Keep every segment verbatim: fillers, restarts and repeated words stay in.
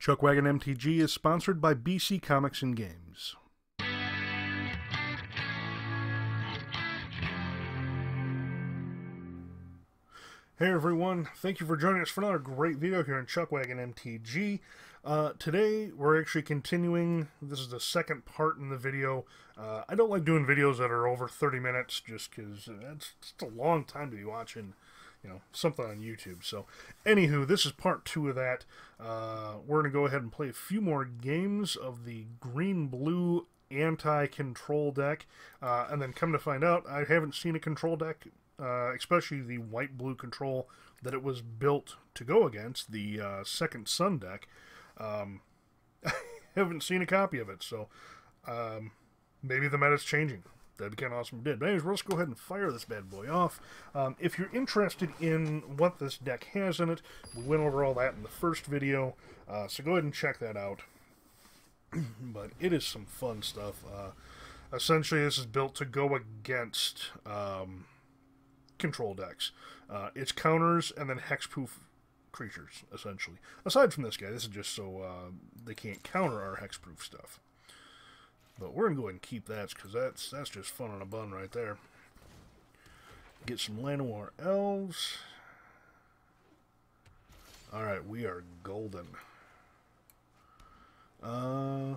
Chuckwagon M T G is sponsored by B C Comics and Games. Hey everyone, thank you for joining us for another great video here on Chuckwagon M T G. Uh, today we're actually continuing, this is the second part in the video. Uh, I don't like doing videos that are over thirty minutes just because it's just a long time to be watching, you know, something on YouTube. So, anywho, this is part two of that. Uh, we're going to go ahead and play a few more games of the green-blue anti-control deck, uh, and then come to find out, I haven't seen a control deck, uh, especially the white-blue control that it was built to go against, the uh, Second Sun deck. Um, I haven't seen a copy of it, so um, maybe the meta's changing. That'd be kind of awesome if it did. But anyways, let's go ahead and fire this bad boy off. Um, if you're interested in what this deck has in it, we went over all that in the first video, uh, so go ahead and check that out. But it is some fun stuff. Uh, essentially, this is built to go against um, control decks. Uh, it's counters and then hexproof creatures, essentially. Aside from this guy, this is just so uh, they can't counter our hexproof stuff. But we're going to go ahead and keep that because that's, that's just fun on a bun right there. Get some Llanowar elves. Alright, we are golden. Uh,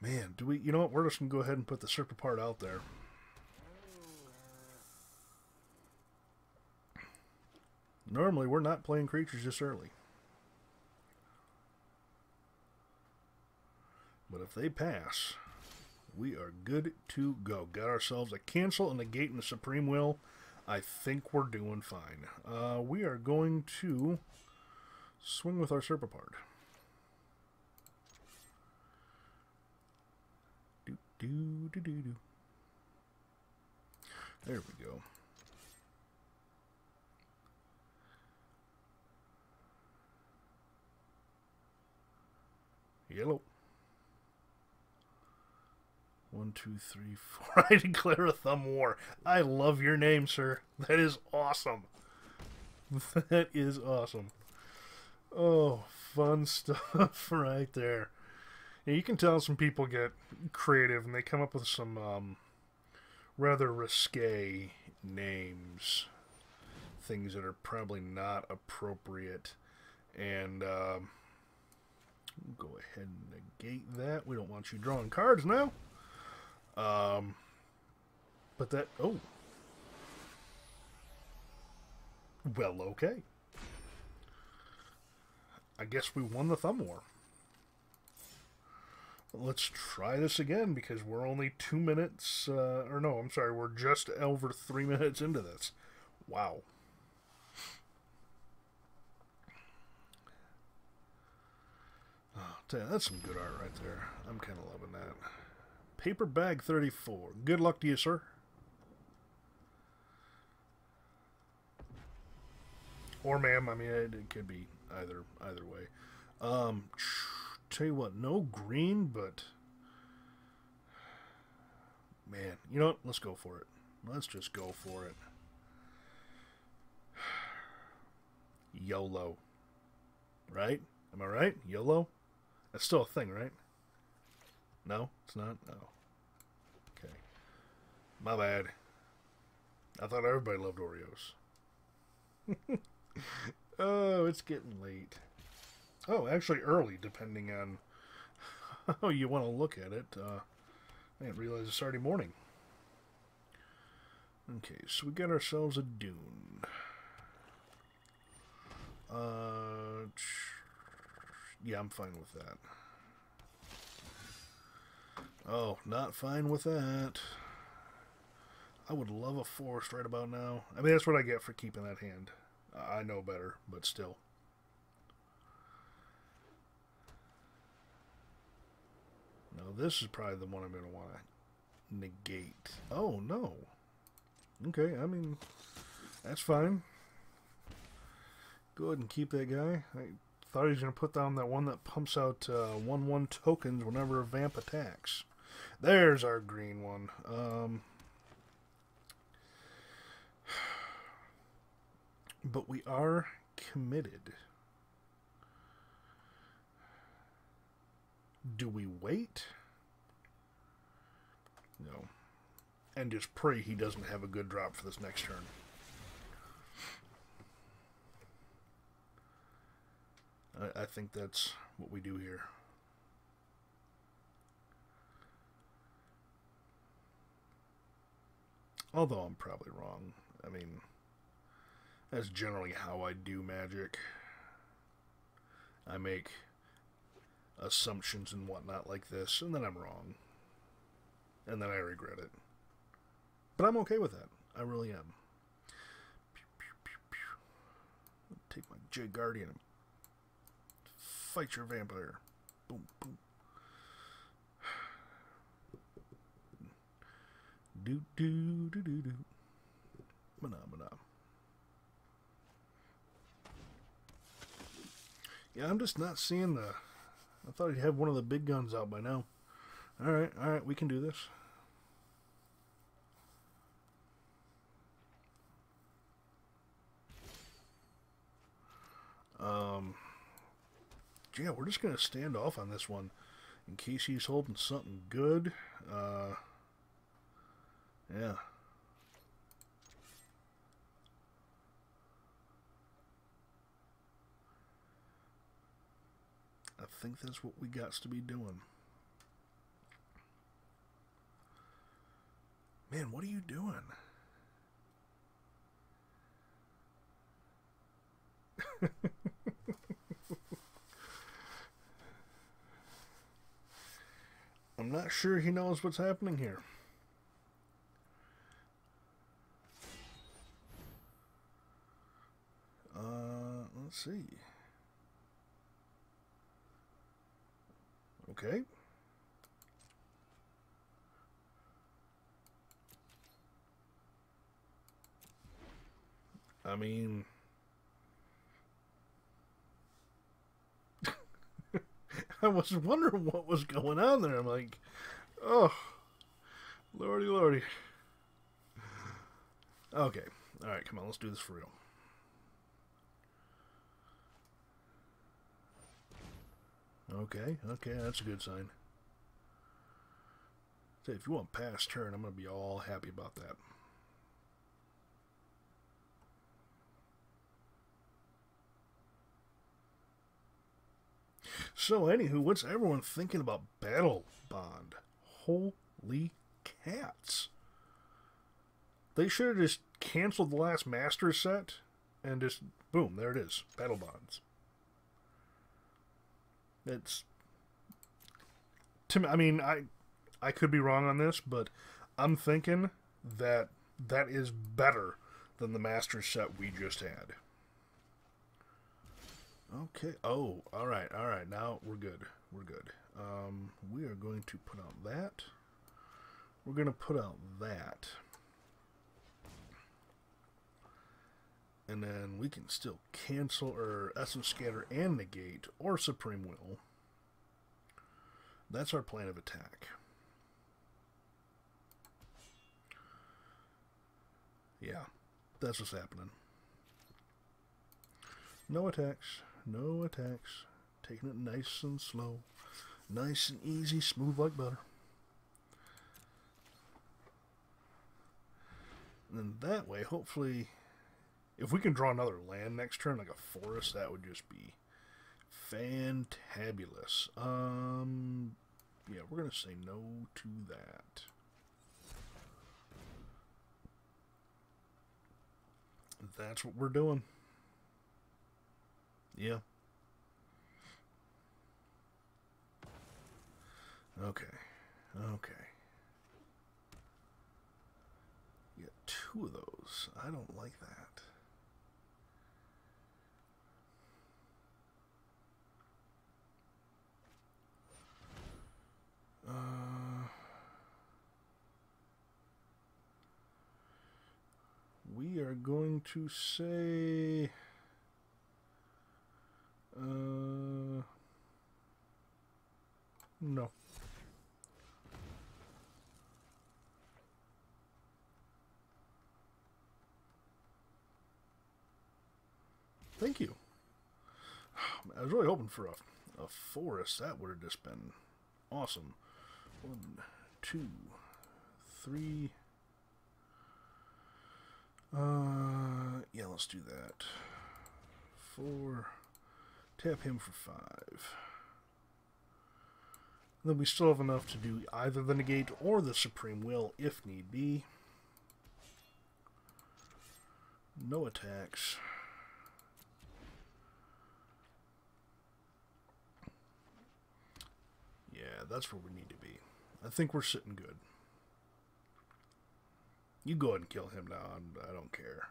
man, do we... You know what? We're just going to go ahead and put the serpent part out there. Normally, we're not playing creatures this early. But if they pass, we are good to go. Got ourselves a cancel and a gate and a supreme will. I think we're doing fine. Uh, we are going to swing with our Serpapard. Do, do, do, do, do. There we go. Yellow. One, two, three, four. I declare a thumb war. I love your name, sir. That is awesome. That is awesome. Oh, fun stuff right there. Now, you can tell some people get creative and they come up with some um, rather risque names. Things that are probably not appropriate. And... Um, go ahead and negate that. We don't want you drawing cards now. Um, but that... Oh. Well, okay. I guess we won the thumb war. Let's try this again because we're only two minutes... Uh, or no, I'm sorry. We're just over three minutes into this. Wow. That's some good art right there. I'm kind of loving that. Paper Bag thirty-four. Good luck to you, sir. Or ma'am. I mean, it, it could be either either way. Um, tell you what, no green, but... Man, you know what? Let's go for it. Let's just go for it. YOLO. Right? Am I right? YOLO? That's still a thing, right? No, it's not? Oh. Okay. My bad. I thought everybody loved Oreos. Oh, it's getting late. Oh, actually early, depending on how you want to look at it. Uh, I didn't realize it's already morning. Okay, so we got ourselves a Dune. Uh... Yeah, I'm fine with that. Oh, not fine with that. I would love a forest right about now. I mean, that's what I get for keeping that hand. I know better, but still. Now, this is probably the one I'm going to want to negate. Oh, no. Okay, I mean, that's fine. Go ahead and keep that guy. I... Thought he was going to put down that one that pumps out one one uh, tokens whenever a vamp attacks. There's our green one. Um, but we are committed. Do we wait? No. And just pray he doesn't have a good drop for this next turn. I, I think that's what we do here. Although I'm probably wrong. I mean, that's generally how I do Magic. I make assumptions and whatnot like this, and then I'm wrong. And then I regret it. But I'm okay with that. I really am. Pew, pew, pew, pew. Take my J Guardian and fight your vampire. Boom, boom. Do, do, do, do, do. Manamana. Yeah, I'm just not seeing the... I thought he'd have one of the big guns out by now. Alright, alright, we can do this. Um, yeah, we're just going to stand off on this one in case he's holding something good. Uh, yeah. I think that's what we got to be doing. Man, what are you doing? I'm not sure he knows what's happening here. Uh, let's see. Okay. I mean... I was wondering what was going on there. I'm like, oh, lordy, lordy. Okay. All right, come on. Let's do this for real. Okay. Okay, that's a good sign. So if you want past turn, I'm going to be all happy about that. So, anywho, what's everyone thinking about Battle Bond? Holy cats. They should have just canceled the last Master set and just, boom, there it is. Battle Bonds. It's, to me, I mean, I, I could be wrong on this, but I'm thinking that that is better than the Master set we just had. Okay. Oh, all right. All right. Now we're good. We're good. Um, we are going to put out that. We're going to put out that. And then we can still cancel or Essence Scatter and Negate or Supreme Will. That's our plan of attack. Yeah. That's what's happening. No attacks. No attacks. Taking it nice and slow. Nice and easy. Smooth like butter. And then that way, hopefully, if we can draw another land next turn, like a forest, that would just be fantabulous. Um, yeah, we're going to say no to that. That's what we're doing. Yeah. Okay. Okay. You got two of those. I don't like that. Uh, we are going to say... Uh, no. Thank you. I was really hoping for a, a forest. That would have just been Awesome. One, two, three. Uh, yeah, let's do that. Four. Tap him for five. And then we still have enough to do either the negate or the supreme will if need be. No attacks. Yeah, that's where we need to be. I think we're sitting good. You go ahead and kill him now. I'm, I don't care.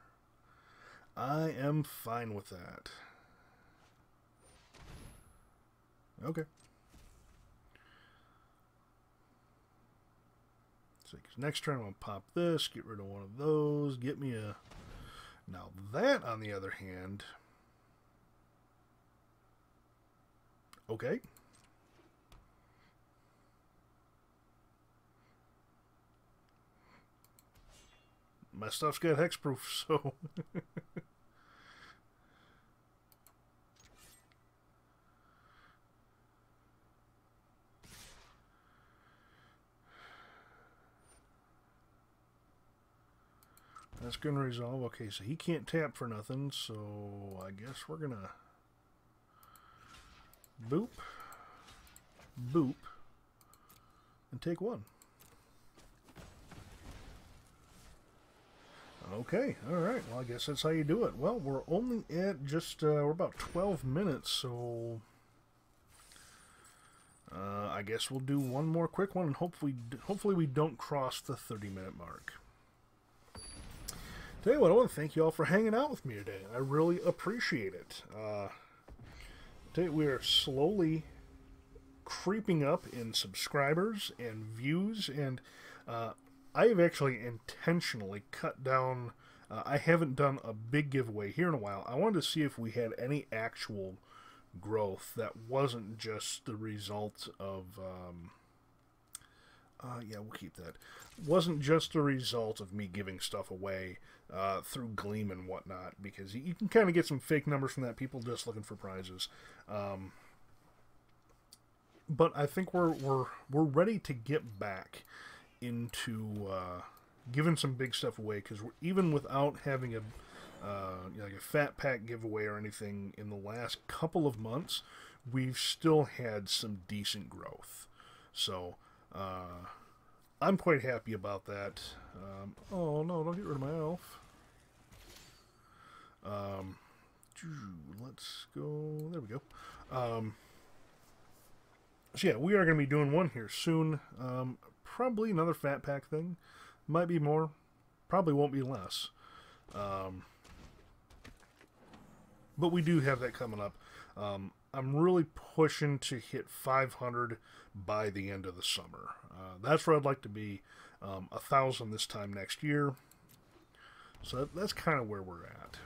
I am fine with that. Okay. So next turn I'm going to pop this, get rid of one of those, get me a... Now that, on the other hand... Okay. My stuff's got hexproof, so... That's going to resolve. Okay, so he can't tap for nothing, so I guess we're going to... Boop. Boop. And take one. Okay, alright. Well, I guess that's how you do it. Well, we're only at just... Uh, we're about twelve minutes, so... Uh, I guess we'll do one more quick one, and hopefully, hopefully we don't cross the thirty-minute mark. Tell you what, I want to thank you all for hanging out with me today. I really appreciate it. Uh, tell you, we are slowly creeping up in subscribers and views, and uh, I have actually intentionally cut down... Uh, I haven't done a big giveaway here in a while. I wanted to see if we had any actual growth that wasn't just the result of... Um, Uh, yeah, we'll keep that. It wasn't just a result of me giving stuff away uh, through Gleam and whatnot, because you can kind of get some fake numbers from that, people just looking for prizes. Um, but I think we're we're we're ready to get back into uh, giving some big stuff away, because even without having a uh, you know, like a fat pack giveaway or anything in the last couple of months, we've still had some decent growth. So. Uh, I'm quite happy about that. Um, oh no, don't get rid of my elf. Um, let's go, there we go. Um, so yeah, we are going to be doing one here soon. Um, probably another fat pack thing. Might be more, probably won't be less. Um, but we do have that coming up. Um, I'm really pushing to hit five hundred by the end of the summer. Uh, that's where I'd like to be. Um, one thousand this time next year. So that, that's kind of where we're at.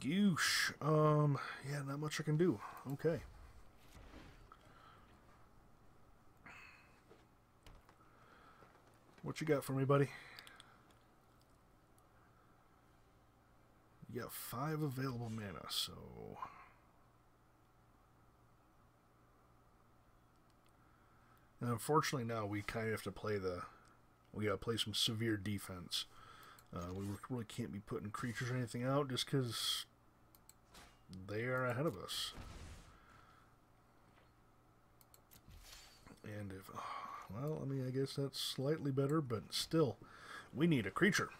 Goosh. Um, yeah, not much I can do. Okay. What you got for me, buddy? You got five available mana, so... And unfortunately now we kind of have to play the... We gotta play some severe defense. Uh, we really can't be putting creatures or anything out just because they are ahead of us. And if... Oh, well, I mean, I guess that's slightly better, but still, we need a creature.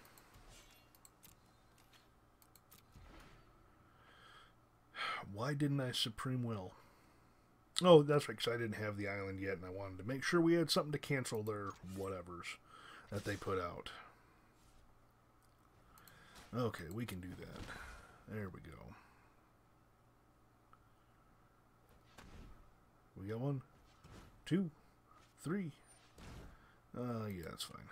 Why didn't I Supreme Will? Oh, that's right, because I didn't have the island yet, and I wanted to make sure we had something to cancel their whatevers that they put out. Okay, we can do that. There we go. We got one, two, three. Uh, yeah, that's fine.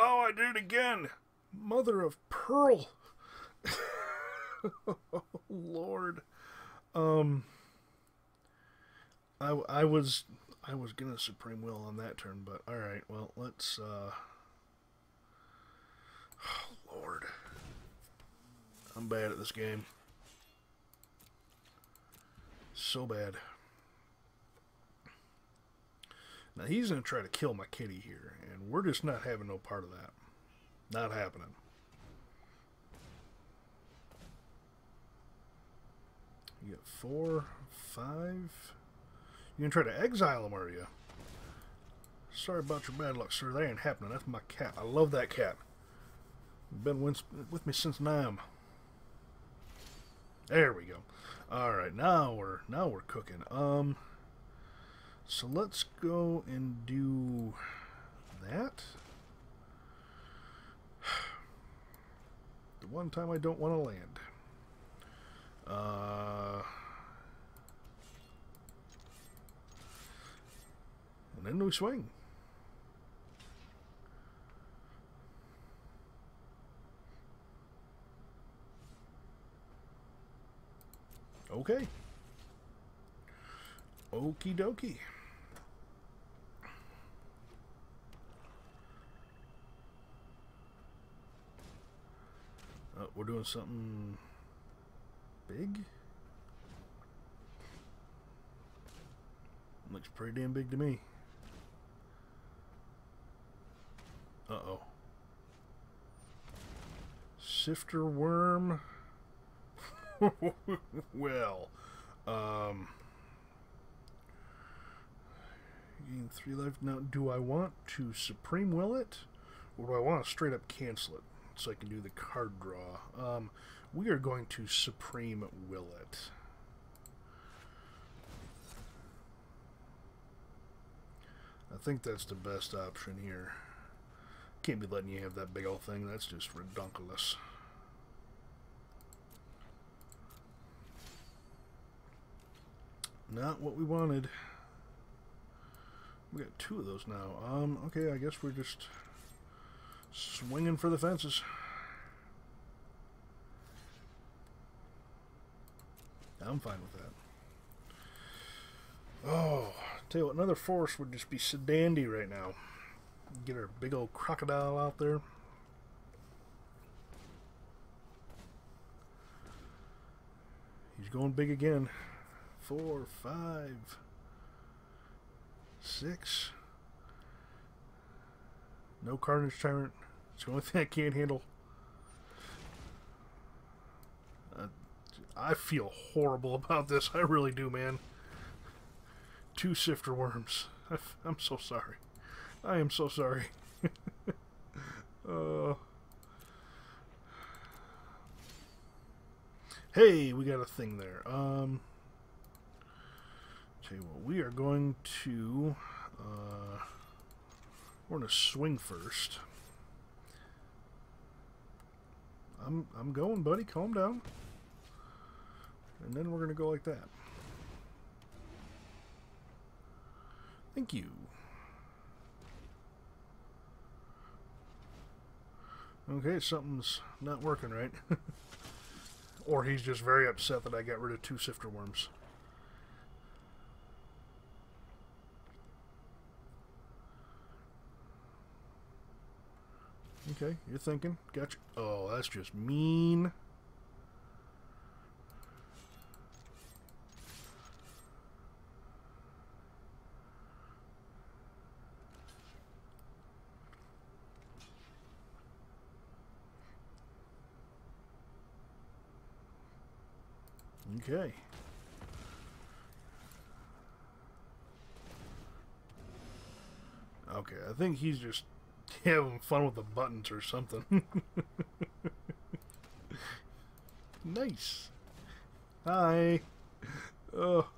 Oh, I did it again! Mother of Pearl! Oh, Lord. Um, I, I was I was gonna Supreme Will on that turn, but alright, well, let's, uh... Oh, Lord. I'm bad at this game. So bad. Now, he's going to try to kill my kitty here, and we're just not having no part of that. Not happening. You got four, five. You're going to try to exile him, are you? Sorry about your bad luck, sir. That ain't happening. That's my cat. I love that cat. Been with me since nine. There we go. All right, now we're now we're cooking. Um, so let's go and do that. The one time I don't want to land. Uh. And then we swing. Okay. Okie dokie. Oh, we're doing something big. Looks pretty damn big to me. Uh-oh. Sifter Worm. Well, um, gain three life. Now, do I want to Supreme Will it, or do I want to straight up cancel it so I can do the card draw? Um, we are going to Supreme Will it. I think that's the best option here. Can't be letting you have that big old thing. That's just redonkulous. Not what we wanted. We got two of those now. Um, okay, I guess we're just swinging for the fences. I'm fine with that. Oh, tell you what, another force would just be so dandy right now. Get our big old crocodile out there. He's going big again. Four, five, six. No Carnage Tyrant. It's the only thing I can't handle. Uh, I feel horrible about this. I really do, man. Two Sifter Worms. I'm so sorry. I am so sorry. uh, hey, we got a thing there. Um... Okay, well, we are going to uh, we're gonna swing first. I'm I'm going, buddy. Calm down. And then we're gonna go like that. Thank you. Okay, something's not working right, or he's just very upset that I got rid of two Sifter Worms. Okay, you're thinking. Gotcha. Oh, that's just mean. Okay. Okay, I think he's just having fun with the buttons or something. Nice. Hi. Oh.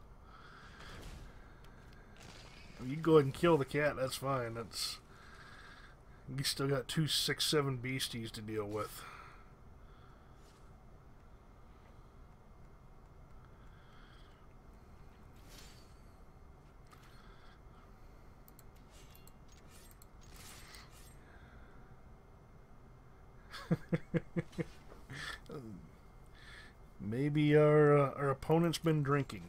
You go ahead and kill the cat. That's fine. That's. You still got two, six, seven beasties to deal with. Maybe our, uh, our opponent's been drinking.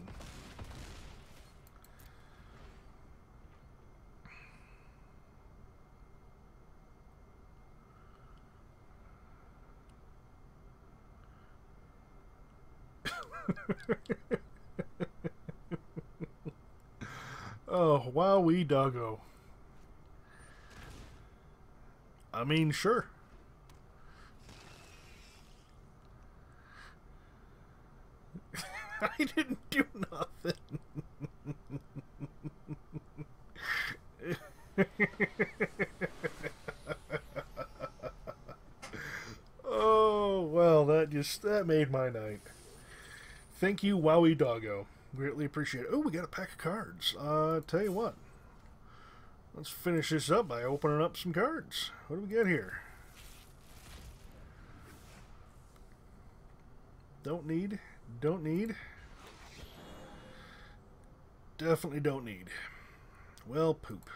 Oh, wowee doggo. I mean, sure. I didn't do nothing. Oh, well, that just, that made my night. Thank you, Wowie Doggo. Greatly appreciate it. Oh, we got a pack of cards. Uh, tell you what. Let's finish this up by opening up some cards. What do we got here? Don't need. Don't need. Definitely don't need. Well, poop.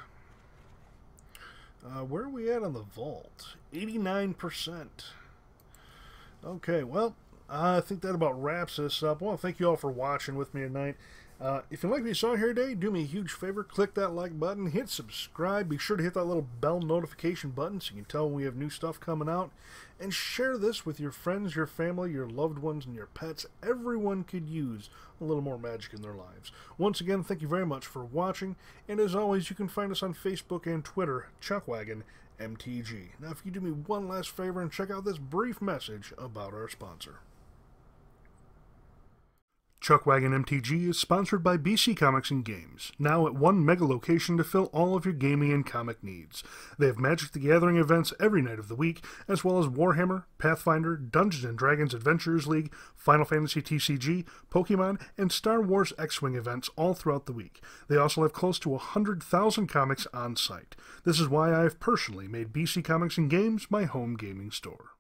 Uh, where are we at on the vault? eighty-nine percent. Okay, well, I think that about wraps this up. Well, thank you all for watching with me tonight. Uh, if you like what you saw here today, do me a huge favor. Click that like button. Hit subscribe. Be sure to hit that little bell notification button so you can tell when we have new stuff coming out. And share this with your friends, your family, your loved ones, and your pets. Everyone could use a little more magic in their lives. Once again, thank you very much for watching. And as always, you can find us on Facebook and Twitter, Chuckwagon M T G. Now, if you do me one last favor and check out this brief message about our sponsor. Chuckwagon M T G is sponsored by B C Comics and Games, now at one mega location to fill all of your gaming and comic needs. They have Magic the Gathering events every night of the week, as well as Warhammer, Pathfinder, Dungeons and Dragons Adventurers League, Final Fantasy T C G, Pokemon, and Star Wars X-Wing events all throughout the week. They also have close to one hundred thousand comics on site. This is why I have personally made B C Comics and Games my home gaming store.